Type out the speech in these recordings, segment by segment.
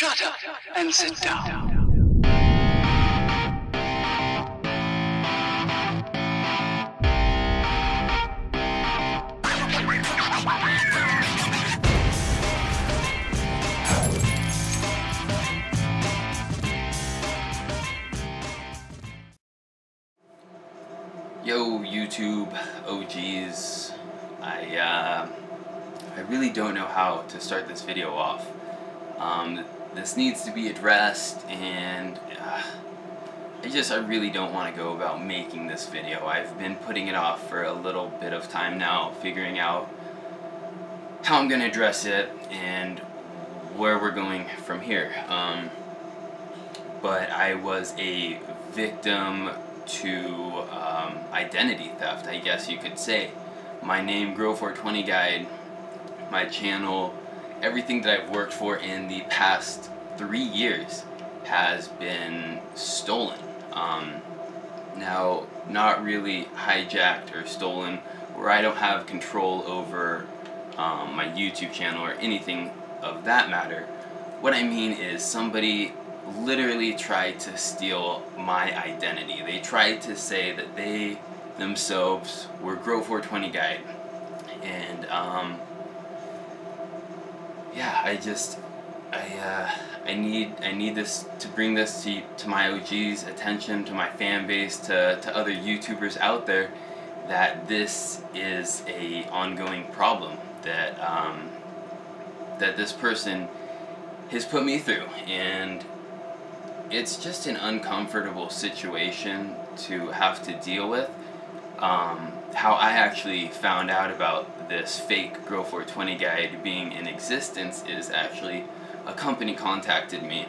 Shut up and sit down. Yo YouTube OGs, I really don't know how to start this video off. This needs to be addressed, and I really don't want to go about making this video. I've been putting it off for a little bit of time now, figuring out how I'm going to address it and where we're going from here. But I was a victim to identity theft, I guess you could say. My name, Grow420Guide, my channel, everything that I've worked for in the past 3 years has been stolen. Now, not really hijacked or stolen, where I don't have control over my YouTube channel or anything of that matter. What I mean is somebody literally tried to steal my identity. They tried to say that they themselves were Grow420Guide, and yeah, I need this to bring this to my OG's attention, to my fan base, to other YouTubers out there, that this is a ongoing problem that that this person has put me through, and it's just an uncomfortable situation to have to deal with. How I actually found out about this fake Grow420Guide being in existence is actually a company contacted me,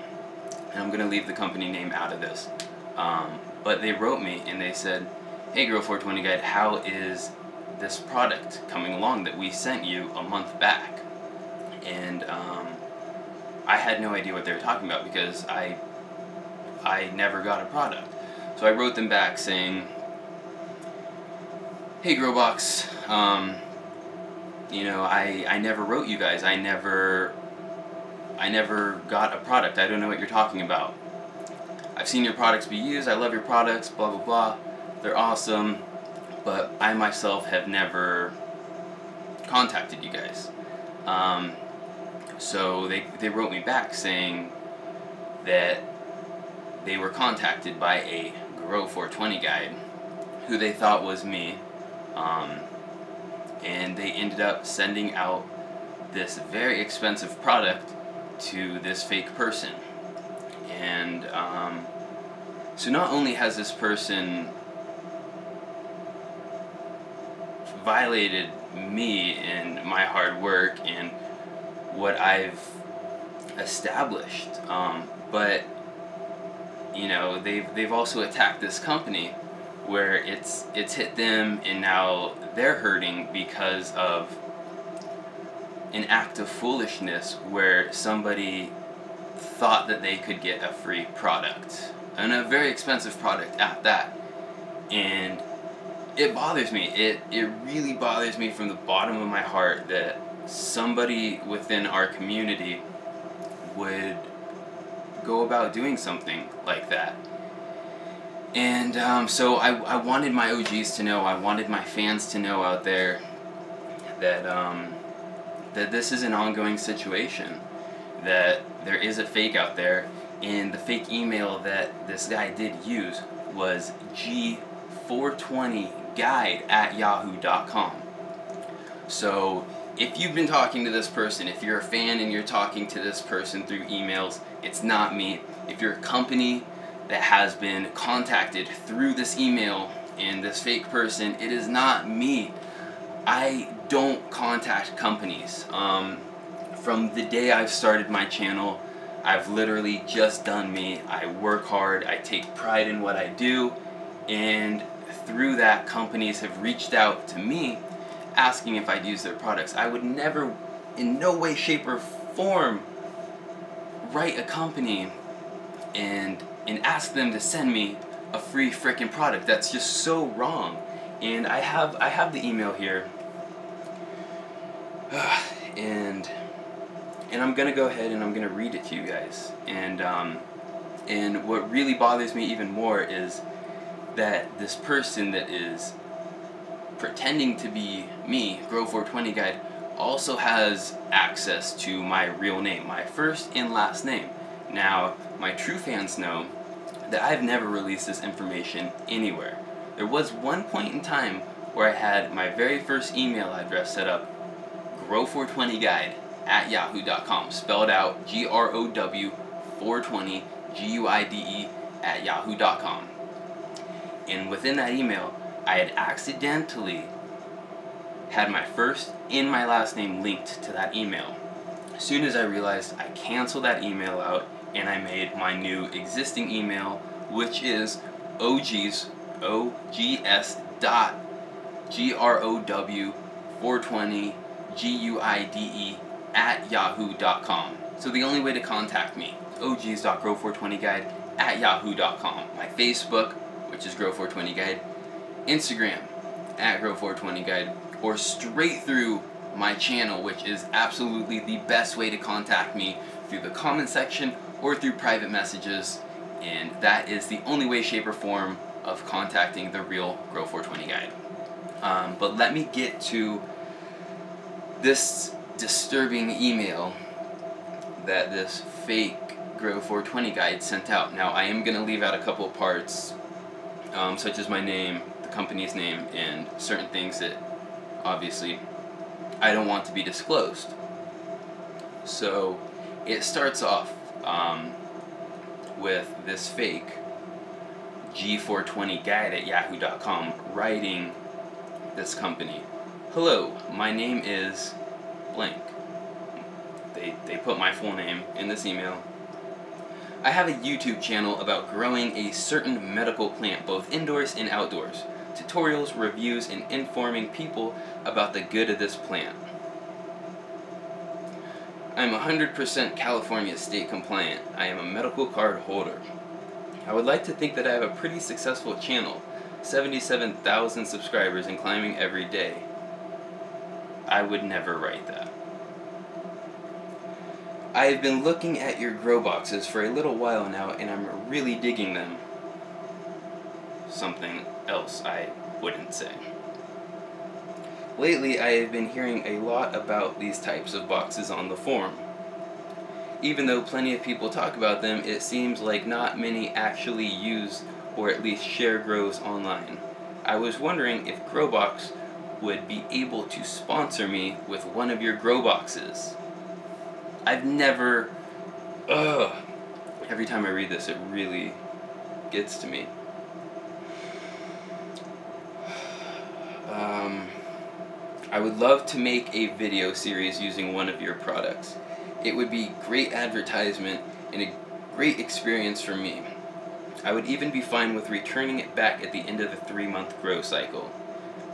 and I'm going to leave the company name out of this, but they wrote me and they said, "Hey Grow420Guide, how is this product coming along that we sent you a month back?" And I had no idea what they were talking about, because I never got a product. So I wrote them back saying, "Hey Growbox, you know, I never wrote you guys. I never got a product. I don't know what you're talking about. I've seen your products be used. I love your products, blah blah blah. They're awesome, but I myself have never contacted you guys." So they wrote me back saying that they were contacted by a Grow420Guide who they thought was me, and they ended up sending out this very expensive product to this fake person. And so not only has this person violated me and my hard work and what I've established, but you know, they've also attacked this company, where it's hit them, and now they're hurting because of an act of foolishness where somebody thought that they could get a free product, and a very expensive product at that. And it bothers me. It really bothers me from the bottom of my heart that somebody within our community would go about doing something like that. And so I wanted my OGs to know, I wanted my fans to know out there that that this is an ongoing situation, that there is a fake out there, and the fake email that this guy did use was g420guide@yahoo.com. So if you've been talking to this person, if you're a fan and you're talking to this person through emails, it's not me. If you're a company that has been contacted through this email and this fake person, it is not me. I don't contact companies. From the day I've started my channel, I've literally just done me. I work hard, I take pride in what I do, and through that, companies have reached out to me asking if I'd use their products. I would never, in no way, shape, or form, write a company and ask them to send me a free frickin' product. That's just so wrong. And I have the email here, and and I'm gonna go ahead and I'm gonna read it to you guys. And what really bothers me even more is that this person that is pretending to be me, Grow420Guide, also has access to my real name, my first and last name. Now, my true fans know that I've never released this information anywhere. There was one point in time where I had my very first email address set up, grow420guide@yahoo.com, spelled out GROW420GUIDE@yahoo.com. And within that email, I had accidentally had my first and my last name linked to that email. As soon as I realized, I canceled that email out and I made my new existing email, which is ogs.grow420guide@yahoo.com. So the only way to contact me, ogs.grow420guide@yahoo.com. My Facebook, which is Grow420Guide, Instagram, @Grow420Guide, or straight through my channel, which is absolutely the best way to contact me, through the comment section or through private messages. And that is the only way, shape, or form of contacting the real Grow420Guide. But let me get to this disturbing email that this fake Grow420Guide sent out. Now, I am going to leave out a couple of parts, such as my name, the company's name, and certain things that obviously I don't want to be disclosed. So it starts off with this fake G420Guide@yahoo.com writing this company, "Hello, my name is blank." They put my full name in this email. "I have a YouTube channel about growing a certain medical plant, both indoors and outdoors. Tutorials, reviews, and informing people about the good of this plant. I'm 100% California state compliant. I am a medical card holder. I would like to think that I have a pretty successful channel, 77,000 subscribers and climbing every day." I would never write that. "I have been looking at your grow boxes for a little while now, and I'm really digging them." Something else I wouldn't say. "Lately, I have been hearing a lot about these types of boxes on the forum. Even though plenty of people talk about them, it seems like not many actually use or at least share grows online. I was wondering if Growbox would be able to sponsor me with one of your grow boxes." I've never... Every time I read this, it really gets to me. "I would love to make a video series using one of your products. It would be great advertisement and a great experience for me. I would even be fine with returning it back at the end of the 3-month grow cycle.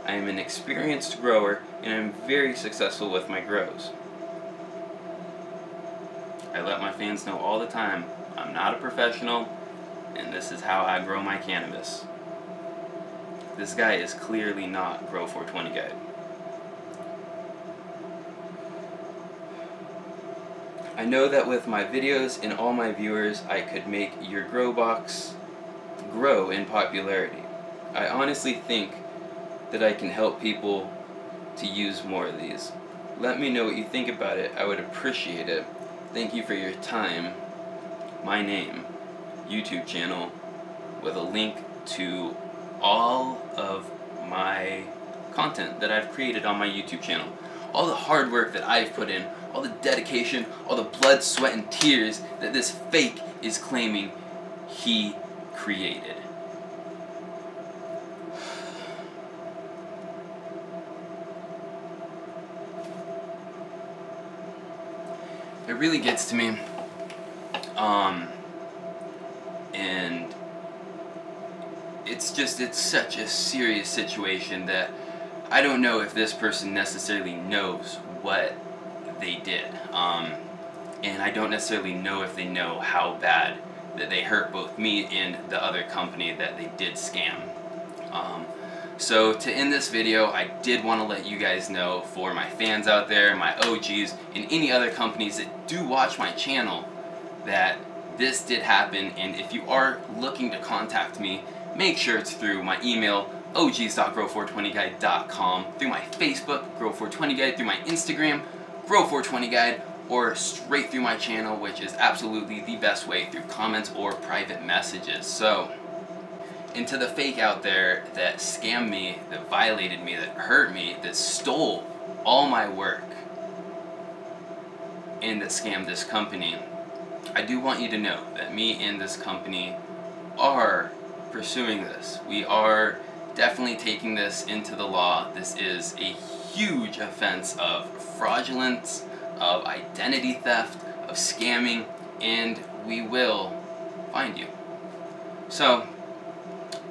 I am an experienced grower and I'm very successful with my grows. I let my fans know all the time, I'm not a professional and this is how I grow my cannabis." This guy is clearly not Grow420Guide. "I know that with my videos and all my viewers, I could make your grow box grow in popularity. I honestly think that I can help people to use more of these. Let me know what you think about it. I would appreciate it. Thank you for your time. My name, YouTube channel," with a link to all of my content that I've created on my YouTube channel. All the hard work that I've put in, all the dedication, all the blood, sweat, and tears that this fake is claiming he created. It really gets to me. And it's just, it's such a serious situation that I don't know if this person necessarily knows what they did, and I don't necessarily know if they know how bad that they hurt both me and the other company that they did scam. So to end this video, I did want to let you guys know, for my fans out there, my OGs, and any other companies that do watch my channel, that this did happen, and if you are looking to contact me, make sure it's through my email, ogs.grow420guide.com, through my Facebook, Grow420Guide, through my Instagram, Grow420Guide, or straight through my channel, which is absolutely the best way, through comments or private messages. So, and to the fake out there that scammed me, that violated me, that hurt me, that stole all my work, and that scammed this company, I do want you to know that me and this company are pursuing this. We are definitely taking this into the law. This is a huge offense of fraudulence, of identity theft, of scamming, and we will find you. So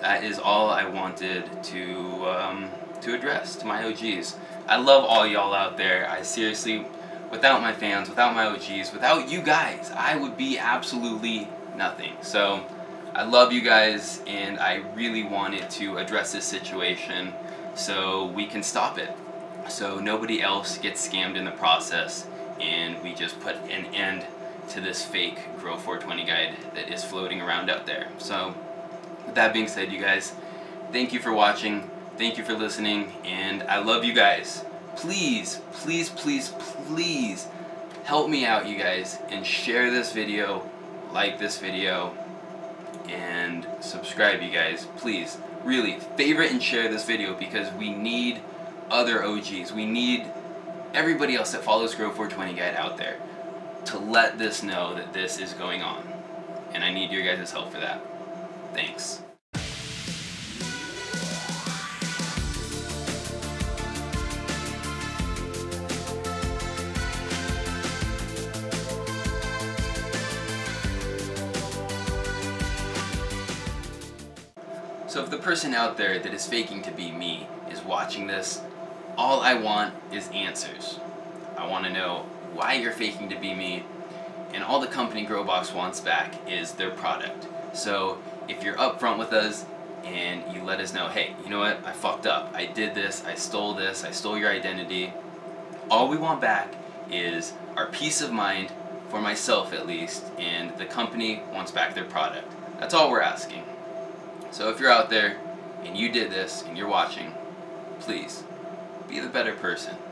that is all I wanted to address to my OGs. I love all y'all out there. I seriously, without my fans, without my OGs, without you guys, I would be absolutely nothing. So I love you guys, and I really wanted to address this situation so we can stop it, so nobody else gets scammed in the process, and we just put an end to this fake Grow420 guide that is floating around out there. So with that being said, you guys, thank you for watching, thank you for listening, and I love you guys. Please, please, please, please help me out, you guys, and share this video, like this video, and subscribe, you guys. Please, really, favorite and share this video, because we need other OGs. We need everybody else that follows Grow420 Guide out there to let this know that this is going on, and I need your guys' help for that. Thanks. So if the person out there that is faking to be me is watching this, all I want is answers. I want to know why you're faking to be me, and all the company Growbox wants back is their product. So if you're upfront with us and you let us know, hey, you know what, I fucked up, I did this, I stole your identity, all we want back is our peace of mind, for myself at least, and the company wants back their product. That's all we're asking. So if you're out there, and you did this, and you're watching, please, be the better person.